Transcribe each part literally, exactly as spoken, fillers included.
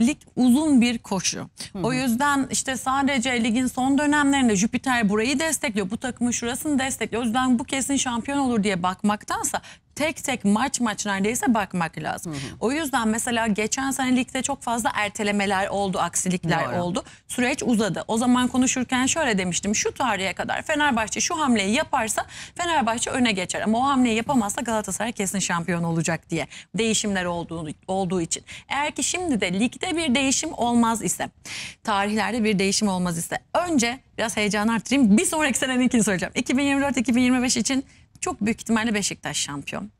lig uzun bir koşu. Hı hı. O yüzden işte sadece ligin son dönemlerinde Jüpiter burayı destekliyor, bu takımın şurasını destekliyor. O yüzden bu kesin şampiyon olur diye bakmaktansa tek tek maç maç neredeyse bakmak lazım. Hı hı. O yüzden mesela geçen sene ligde çok fazla ertelemeler oldu, aksilikler Doğru. oldu. Süreç uzadı. O zaman konuşurken şöyle demiştim. Şu tarihe kadar Fenerbahçe şu hamleyi yaparsa Fenerbahçe öne geçer. Ama o hamleyi yapamazsa Galatasaray kesin şampiyon olacak diye. Değişimler olduğu, olduğu için. Eğer ki şimdi de ligde bir değişim olmaz ise, tarihlerde bir değişim olmaz ise, önce biraz heyecanı arttırayım. Bir sonraki seneninkini söyleyeceğim. iki bin yirmi dört iki bin yirmi beş için çok büyük ihtimalle Beşiktaş şampiyon.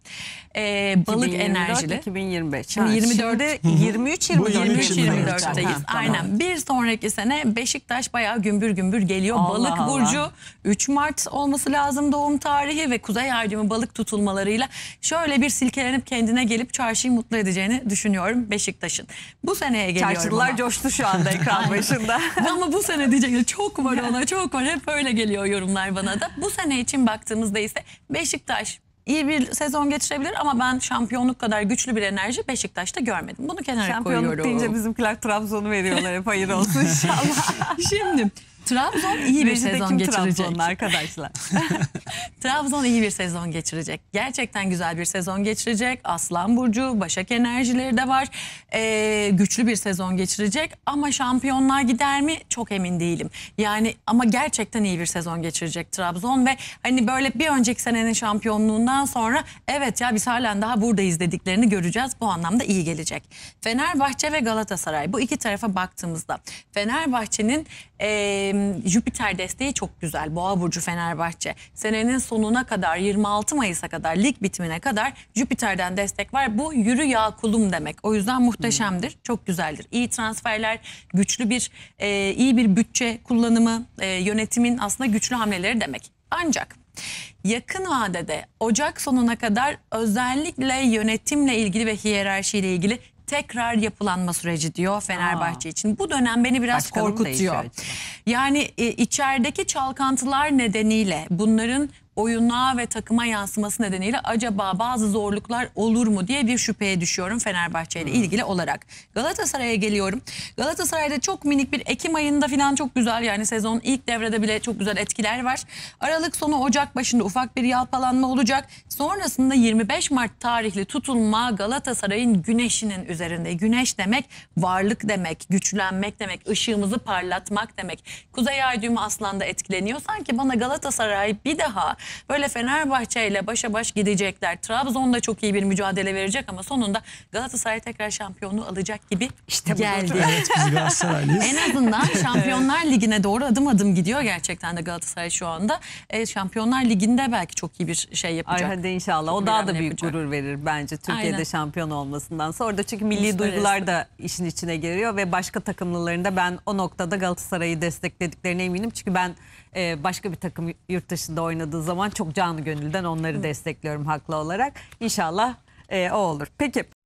Ee, balık enerjili. iki bin yirmi beş. Şimdi yirmi dörtte yirmi üç yirmi dörtteyiz. Aynen. Bir sonraki sene Beşiktaş bayağı gümbür gümbür geliyor. Allah balık Allah. burcu üç Mart olması lazım doğum tarihi ve Kuzey Yardımı balık tutulmalarıyla şöyle bir silkelenip kendine gelip çarşıyı mutlu edeceğini düşünüyorum Beşiktaş'ın. Bu seneye geliyorum. Çarşılar coştu şu anda ekran başında. Ama bu sene diyeceğim çok var ona, çok var. Hep öyle geliyor yorumlar bana da. Bu sene için baktığımızda ise Beşiktaş iyi bir sezon geçirebilir ama ben şampiyonluk kadar güçlü bir enerji Beşiktaş'ta görmedim. Bunu kenara şampiyonluk koyuyorum. Şampiyonluk deyince bizimkiler Trabzon'u veriyorlar hep, hayır olsun inşallah. Şimdi Trabzon iyi bir sezon geçirecek. Trabzonlu arkadaşlar. Trabzon iyi bir sezon geçirecek. Gerçekten güzel bir sezon geçirecek. Aslan burcu, Başak enerjileri de var. Ee, güçlü bir sezon geçirecek ama şampiyonluğa gider mi? Çok emin değilim. Yani ama gerçekten iyi bir sezon geçirecek Trabzon ve hani böyle bir önceki senenin şampiyonluğundan sonra evet ya biz halen daha buradayız dediklerini göreceğiz. Bu anlamda iyi gelecek. Fenerbahçe ve Galatasaray, bu iki tarafa baktığımızda Fenerbahçe'nin eee Jüpiter desteği çok güzel. Boğa burcu Fenerbahçe. Senenin sonuna kadar, yirmi altı Mayıs'a kadar, lig bitimine kadar Jüpiter'den destek var. Bu yürü ya kulum demek. O yüzden muhteşemdir. Hmm. Çok güzeldir. İyi transferler, güçlü bir e, iyi bir bütçe kullanımı, e, yönetimin aslında güçlü hamleleri demek. Ancak yakın vadede Ocak sonuna kadar özellikle yönetimle ilgili ve hiyerarşiyle ilgili tekrar yapılanma süreci diyor Fenerbahçe Aa. için. Bu dönem beni biraz Başkanım korkutuyor. Yani e, içerideki çalkantılar nedeniyle, bunların oyuna ve takıma yansıması nedeniyle acaba bazı zorluklar olur mu diye bir şüpheye düşüyorum Fenerbahçe ile hmm. ilgili olarak. Galatasaray'a geliyorum. Galatasaray'da çok minik bir Ekim ayında falan çok güzel, yani sezon ilk devrede bile çok güzel etkiler var. Aralık sonu Ocak başında ufak bir yalpalanma olacak. Sonrasında yirmi beş Mart tarihli tutulma Galatasaray'ın güneşinin üzerinde. Güneş demek varlık demek, güçlenmek demek, ışığımızı parlatmak demek. Kuzey Ay düğümü Aslan'da etkileniyor. Sanki bana Galatasaray bir daha böyle Fenerbahçe ile başa baş gidecekler. Trabzon'da çok iyi bir mücadele verecek ama sonunda Galatasaray tekrar şampiyonluğu alacak gibi işte geldi. Evet, biz Galatasaraylıyız. En azından Şampiyonlar Ligi'ne doğru adım adım gidiyor gerçekten de Galatasaray şu anda. E, Şampiyonlar Ligi'nde belki çok iyi bir şey yapacak. Ay hadi inşallah. O daha da büyük yapacak. Gurur verir bence Türkiye'de Aynen. şampiyon olmasından sonra da, çünkü milli Hiç duygular öyleyse. da işin içine giriyor ve başka takımlıların da ben o noktada Galatasaray'ı desteklediklerine eminim. Çünkü ben e, başka bir takım yurt dışında oynadığı zaman çok canı gönülden onları destekliyorum haklı olarak. İnşallah e, o olur. Peki.